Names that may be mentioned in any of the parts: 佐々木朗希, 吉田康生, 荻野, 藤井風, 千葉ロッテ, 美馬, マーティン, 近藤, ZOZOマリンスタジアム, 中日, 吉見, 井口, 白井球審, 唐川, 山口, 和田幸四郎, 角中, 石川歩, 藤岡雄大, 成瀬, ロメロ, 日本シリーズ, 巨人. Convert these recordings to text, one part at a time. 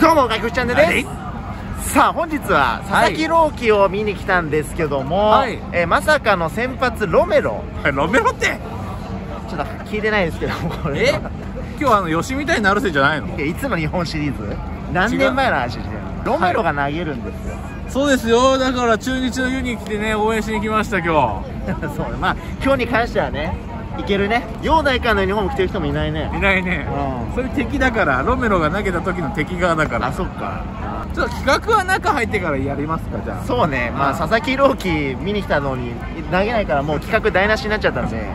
どうも、外国チャンネルです。さあ本日は佐々木朗希を見に来たんですけども、はい、まさかの先発ロメロってちょっと聞いてないですけども、これ今日吉見対成瀬じゃないの？いつの日本シリーズ？何年前の話してるの？ロメロが投げるんですよ。はい、そうですよ。だから中日の湯に来てね、応援しに来ました今日。そう、まあ今日に関してはね、いけるね。陽大からのユニフォーム着てる人もいないね。いないね。うん、それ敵だから、ロメロが投げた時の敵側だから。あ、そっか。ちょっと企画は中入ってからやりますか、じゃあ。そうね。まあ佐々木朗希見に来たのに投げないから、もう企画台無しになっちゃったんで。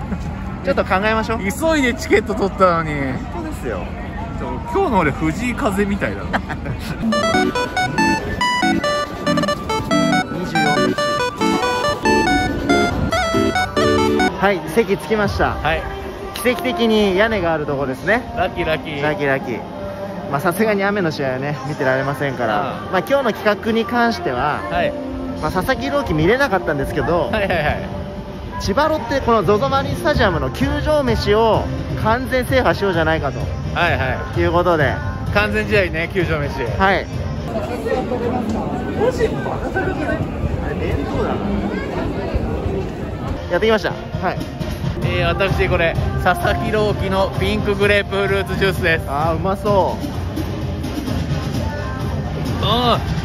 ちょっと考えましょう。急いでチケット取ったのに。本当ですよ。今日の俺藤井風みたいだな。24日。はい、席着きました。はい。奇跡的に屋根があるところですね。ラッキー。まあさすがに雨の試合はね、見てられませんから。まあ今日の企画に関しては、はい、まあ佐々木朗希見れなかったんですけど。千葉ロッテ、この ZOZO マリンスタジアムの球場飯を完全制覇しようじゃないかと、ということで、完全試合ね、球場飯、はい、やってきました、はい、私、これ、佐々木朗希のピンクグレープフルーツジュースです。あー、うまそう。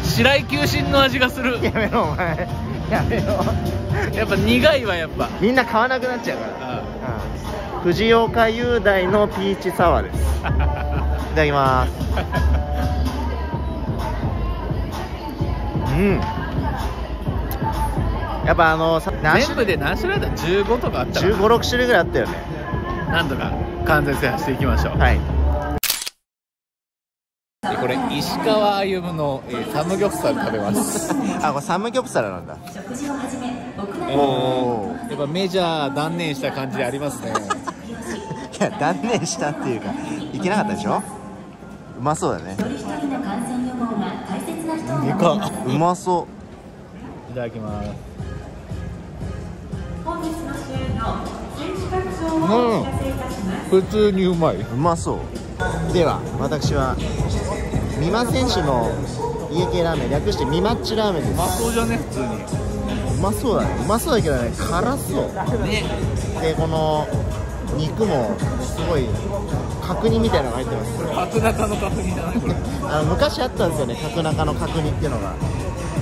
白井球審の味がする。やめろ、お前。やめろ。やっぱ苦いわ、やっぱみんな買わなくなっちゃうから。藤岡雄大のピーチサワーです。いただきます。うん。やっぱ全部で何種類だ？15とかあった。15、6種類ぐらいあったよね。なんとか完全制覇していきましょう。はい。これ石川歩の、サムギョプサル食べます。あ、これサムギョプサルなんだ。やっぱメジャー断念した感じありますね。いや断念したっていうか、いけなかったでしょ。うまそうだね。うまそう。いただきます。うん。普通にうまい。うまそう。では私は美馬選手の家系ラーメン、略して美馬っちラーメンです。うまそうじゃね、普通にうまそうだね。うまそうだけどね、辛そうね。でこの肉もすごい角煮みたいなのが入ってます。角中の角煮じゃないこれ。昔あったんですよね、角中の角煮っていうのが。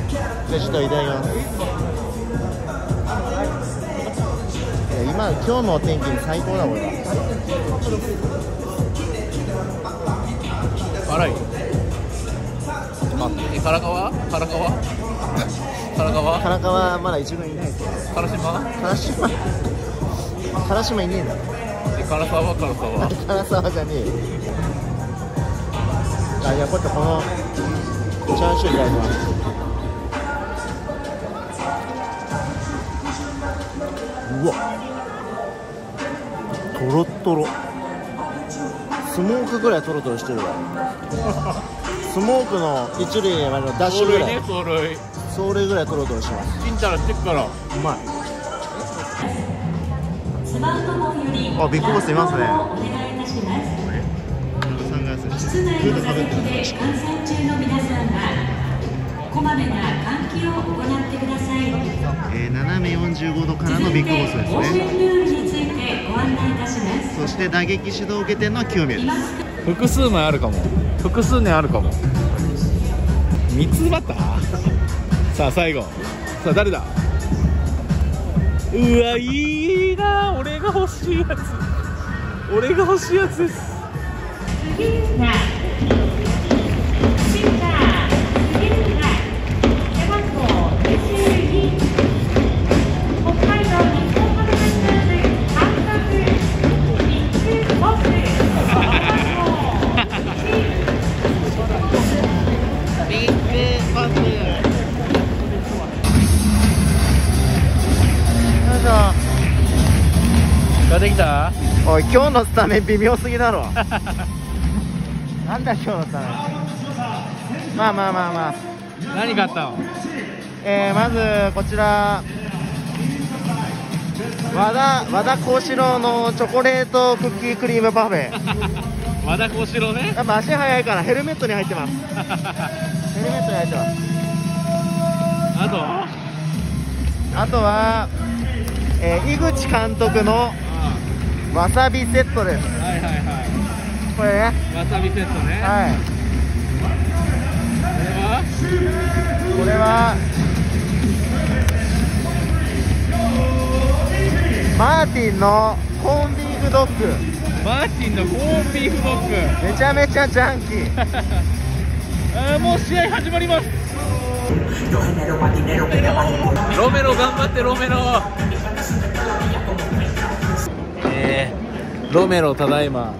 じゃあちょっといただきます。今日のお天気に最高だこれ。辛い。唐川まだ一軍いないですよ。唐島いねえだろ。唐沢じゃねえよ。あ、じゃあこっちこのチャーシューいただきます。うわ、とろっとろ。スモークぐらいトロトロしてるわ。スモークの一塁までのダッシュぐらい、走塁ぐらいトロトロしてます。チンタラしてっからうまい。あ、ビッグボスいますね。斜め45度からのビッグボスですね。そして打撃指導を受けての9名です。複数年あるかも。三つバッター。さあ最後、さあ誰だ。うわ、いいな、俺が欲しいやつです。おい、今日のスタメン微妙すぎだろ。なんだ今日のスタメン。まあ何があったの。まずこちら和田幸四郎のチョコレートクッキークリームパフェ和田幸四郎ね、やっぱ足速いからヘルメットに入ってますヘルメットに入ってます。あとは、井口監督のわさびセットです。はいはいはい、これね、わさびセットね。はい、これはマーティンのコーンビーフドッグ。マーティンのコーンビーフドッグ、めちゃめちゃジャンキーもう試合始まります。ロメロ頑張って、ロメロ、ロメロただいま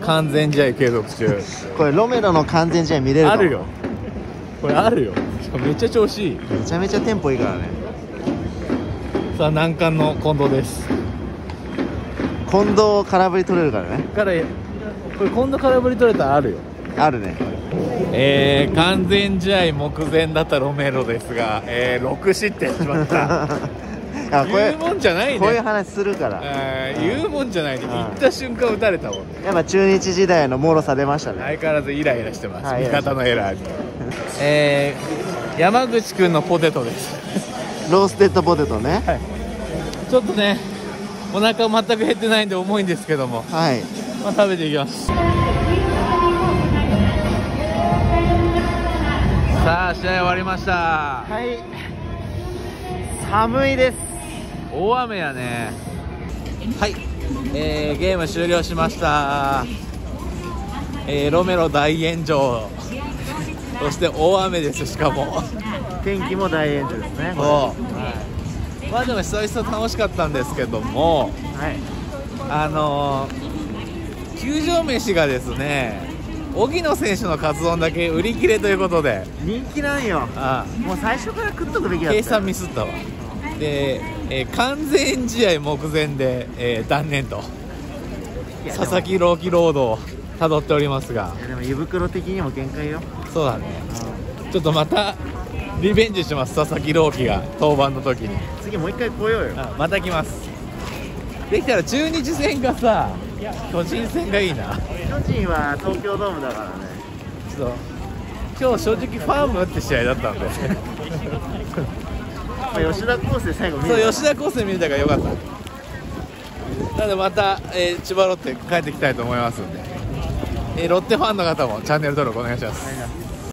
完全試合継続中これロメロの完全試合見れるの？あるよ、これあるよ。しかもめっちゃ調子いい、めちゃめちゃテンポいいからね。さあ難関の近藤です。近藤を空振り取れるからね。これ近藤空振り取れたらあるよ、あるね。完全試合目前だったロメロですが、6失点しました言うもんじゃないね、こういう話するから。言うもんじゃないね、言った瞬間打たれたもんね。やっぱ中日時代の脆さ出ましたね。相変わらずイライラしてます、味方のエラーに山口君のポテトですローステッドポテトね、はい、ちょっとねお腹全く減ってないんで重いんですけども、はい、まあ食べていきます。さあ試合終わりました。はい、寒いです、大雨やね。はい、ゲーム終了しました。ロメロ大炎上そして大雨です。しかも天気も大炎上ですね。はい、まあでも久々楽しかったんですけども、はい、球場飯がですね、荻野選手のカツ丼だけ売り切れということで。人気なんよ。もう最初から食っとくべきだった。計算ミスったわ。で、完全試合目前で、断念と佐々木朗希ロードをたどっておりますが、でも湯袋的にも限界よ。そうだね、ちょっとまたリベンジします。佐々木朗希が登板の時に次もう一回来ようよ。また来ます。できたら中日戦がさ、巨人戦がいいな。巨人は東京ドームだからね。ちょっと今日正直ファームって試合だったんで吉田康生最後見れた。そう、吉田康生見れたからよかった。なのでまた、千葉ロッテ帰ってきたいと思いますんで、ロッテファンの方もチャンネル登録お願いします。